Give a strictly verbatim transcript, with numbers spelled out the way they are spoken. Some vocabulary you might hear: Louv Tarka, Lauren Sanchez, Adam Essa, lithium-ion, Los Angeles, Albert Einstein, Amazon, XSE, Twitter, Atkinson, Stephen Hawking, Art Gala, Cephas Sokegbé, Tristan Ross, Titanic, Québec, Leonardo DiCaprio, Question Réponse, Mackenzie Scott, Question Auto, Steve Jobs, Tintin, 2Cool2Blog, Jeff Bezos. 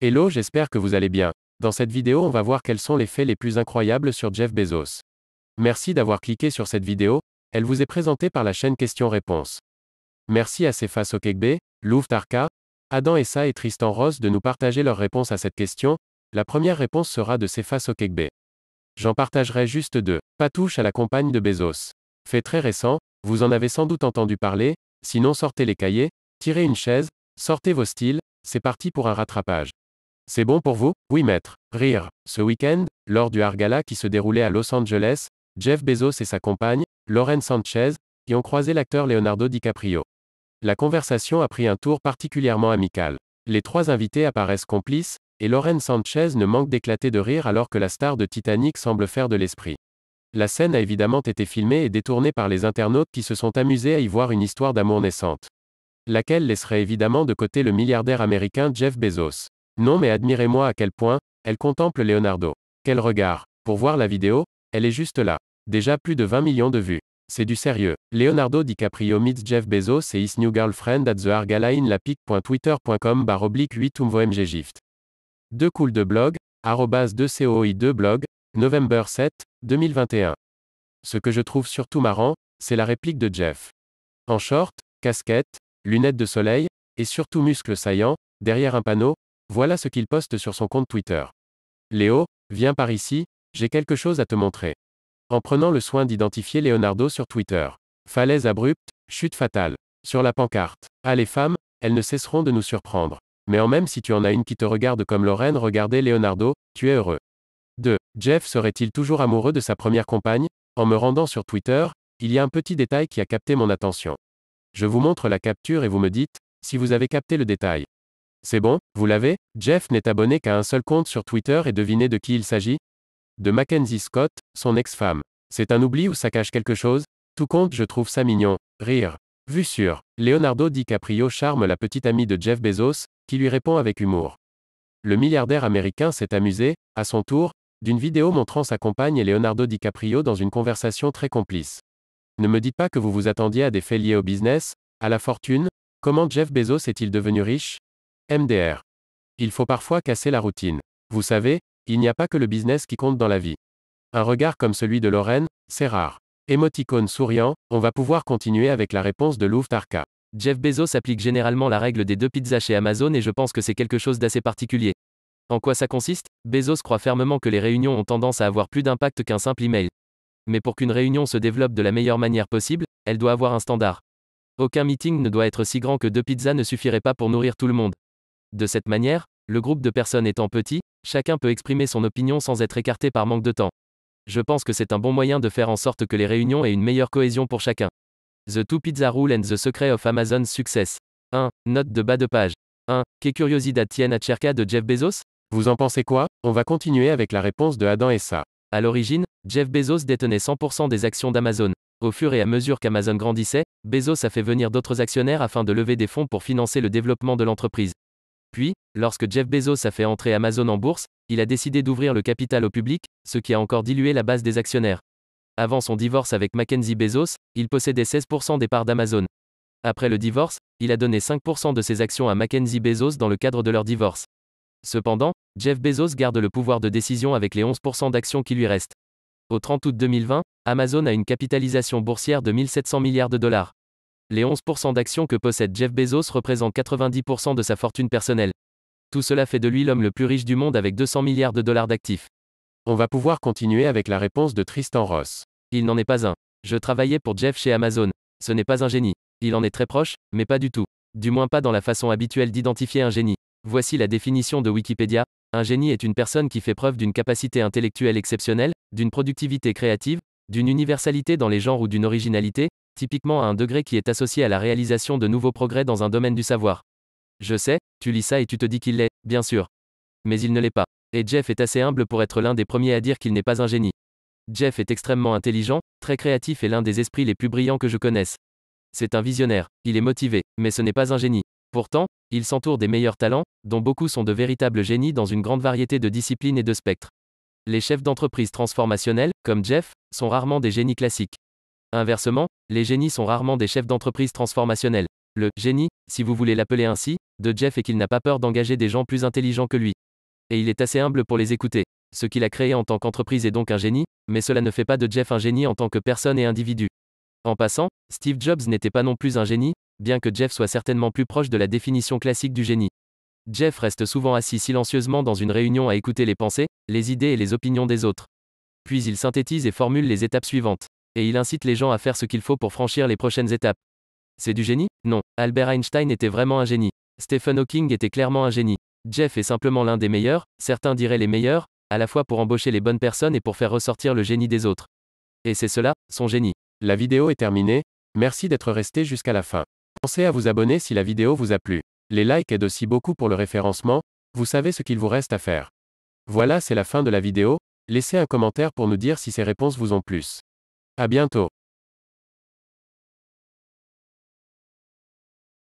Hello, j'espère que vous allez bien. Dans cette vidéo, on va voir quels sont les faits les plus incroyables sur Jeff Bezos. Merci d'avoir cliqué sur cette vidéo, elle vous est présentée par la chaîne Questions-Réponses. Merci à Cephas Sokegbé, Louv Tarka, Adam Essa et Tristan Ross de nous partager leurs réponses à cette question. La première réponse sera de Cephas Sokegbé. J'en partagerai juste deux. Pas touche à la compagne de Bezos. Fait très récent, vous en avez sans doute entendu parler, sinon sortez les cahiers, tirez une chaise, sortez vos styles, c'est parti pour un rattrapage. C'est bon pour vous? Oui maître. Rire. Ce week-end, lors du Art Gala qui se déroulait à Los Angeles, Jeff Bezos et sa compagne, Lauren Sanchez, y ont croisé l'acteur Leonardo DiCaprio. La conversation a pris un tour particulièrement amical. Les trois invités apparaissent complices, et Lauren Sanchez ne manque d'éclater de rire alors que la star de Titanic semble faire de l'esprit. La scène a évidemment été filmée et détournée par les internautes qui se sont amusés à y voir une histoire d'amour naissante, laquelle laisserait évidemment de côté le milliardaire américain Jeff Bezos. Non mais admirez-moi à quel point elle contemple Leonardo. Quel regard. Pour voir la vidéo, elle est juste là. Déjà plus de vingt millions de vues. C'est du sérieux. Leonardo DiCaprio meets Jeff Bezos et his new girlfriend at the Art Gala in lapic point twitter point com slash huit umvmggift. deux cool deux blog, arobase deux cool deux blog, novembre sept, deux mille vingt et un. Ce que je trouve surtout marrant, c'est la réplique de Jeff. En short, casquette, lunettes de soleil, et surtout muscles saillants, derrière un panneau. Voilà ce qu'il poste sur son compte Twitter. Léo, viens par ici, j'ai quelque chose à te montrer. En prenant le soin d'identifier Leonardo sur Twitter. Falaise abrupte, chute fatale. Sur la pancarte. Ah les femmes, elles ne cesseront de nous surprendre. Mais en même si tu en as une qui te regarde comme Lauren regardait Leonardo, tu es heureux. deux. Jeff serait-il toujours amoureux de sa première compagne? En me rendant sur Twitter, il y a un petit détail qui a capté mon attention. Je vous montre la capture et vous me dites, si vous avez capté le détail. C'est bon, vous l'avez? Jeff n'est abonné qu'à un seul compte sur Twitter et devinez de qui il s'agit? De Mackenzie Scott, son ex-femme. C'est un oubli ou ça cache quelque chose? Tout compte, je trouve ça mignon. Rire. Vue sur. Leonardo DiCaprio charme la petite amie de Jeff Bezos, qui lui répond avec humour. Le milliardaire américain s'est amusé, à son tour, d'une vidéo montrant sa compagne et Leonardo DiCaprio dans une conversation très complice. Ne me dites pas que vous vous attendiez à des faits liés au business, à la fortune. Comment Jeff Bezos est-il devenu riche? M D R. Il faut parfois casser la routine. Vous savez, il n'y a pas que le business qui compte dans la vie. Un regard comme celui de Lauren, c'est rare. Émoticône souriant, on va pouvoir continuer avec la réponse de Louv Tarka. Jeff Bezos applique généralement la règle des deux pizzas chez Amazon et je pense que c'est quelque chose d'assez particulier. En quoi ça consiste? Bezos croit fermement que les réunions ont tendance à avoir plus d'impact qu'un simple email. Mais pour qu'une réunion se développe de la meilleure manière possible, elle doit avoir un standard. Aucun meeting ne doit être si grand que deux pizzas ne suffiraient pas pour nourrir tout le monde. De cette manière, le groupe de personnes étant petit, chacun peut exprimer son opinion sans être écarté par manque de temps. Je pense que c'est un bon moyen de faire en sorte que les réunions aient une meilleure cohésion pour chacun. The Two Pizza Rule and the Secret of Amazon's Success. un. Note de bas de page. un. Que curiosidad tiene acerca de Jeff Bezos? Vous en pensez quoi? On va continuer avec la réponse de Adam Essa. À l'origine, Jeff Bezos détenait cent pour cent des actions d'Amazon. Au fur et à mesure qu'Amazon grandissait, Bezos a fait venir d'autres actionnaires afin de lever des fonds pour financer le développement de l'entreprise. Puis, lorsque Jeff Bezos a fait entrer Amazon en bourse, il a décidé d'ouvrir le capital au public, ce qui a encore dilué la base des actionnaires. Avant son divorce avec Mackenzie Bezos, il possédait seize pour cent des parts d'Amazon. Après le divorce, il a donné cinq pour cent de ses actions à Mackenzie Bezos dans le cadre de leur divorce. Cependant, Jeff Bezos garde le pouvoir de décision avec les onze pour cent d'actions qui lui restent. Au trente août deux mille vingt, Amazon a une capitalisation boursière de mille sept cents milliards de dollars. Les onze pour cent d'actions que possède Jeff Bezos représentent quatre-vingt-dix pour cent de sa fortune personnelle. Tout cela fait de lui l'homme le plus riche du monde avec deux cents milliards de dollars d'actifs. On va pouvoir continuer avec la réponse de Tristan Ross. Il n'en est pas un. Je travaillais pour Jeff chez Amazon. Ce n'est pas un génie. Il en est très proche, mais pas du tout. Du moins pas dans la façon habituelle d'identifier un génie. Voici la définition de Wikipédia. Un génie est une personne qui fait preuve d'une capacité intellectuelle exceptionnelle, d'une productivité créative, d'une universalité dans les genres ou d'une originalité, typiquement à un degré qui est associé à la réalisation de nouveaux progrès dans un domaine du savoir. Je sais, tu lis ça et tu te dis qu'il l'est, bien sûr. Mais il ne l'est pas. Et Jeff est assez humble pour être l'un des premiers à dire qu'il n'est pas un génie. Jeff est extrêmement intelligent, très créatif et l'un des esprits les plus brillants que je connaisse. C'est un visionnaire, il est motivé, mais ce n'est pas un génie. Pourtant, il s'entoure des meilleurs talents, dont beaucoup sont de véritables génies dans une grande variété de disciplines et de spectres. Les chefs d'entreprise transformationnels, comme Jeff, sont rarement des génies classiques. Inversement, les génies sont rarement des chefs d'entreprise transformationnels. Le « génie », si vous voulez l'appeler ainsi, de Jeff est qu'il n'a pas peur d'engager des gens plus intelligents que lui. Et il est assez humble pour les écouter. Ce qu'il a créé en tant qu'entreprise est donc un génie, mais cela ne fait pas de Jeff un génie en tant que personne et individu. En passant, Steve Jobs n'était pas non plus un génie, bien que Jeff soit certainement plus proche de la définition classique du génie. Jeff reste souvent assis silencieusement dans une réunion à écouter les pensées, les idées et les opinions des autres. Puis il synthétise et formule les étapes suivantes. Et il incite les gens à faire ce qu'il faut pour franchir les prochaines étapes. C'est du génie? Non. Albert Einstein était vraiment un génie. Stephen Hawking était clairement un génie. Jeff est simplement l'un des meilleurs, certains diraient les meilleurs, à la fois pour embaucher les bonnes personnes et pour faire ressortir le génie des autres. Et c'est cela, son génie. La vidéo est terminée, merci d'être resté jusqu'à la fin. Pensez à vous abonner si la vidéo vous a plu. Les likes aident aussi beaucoup pour le référencement, vous savez ce qu'il vous reste à faire. Voilà, c'est la fin de la vidéo, laissez un commentaire pour nous dire si ces réponses vous ont plu. À bientôt.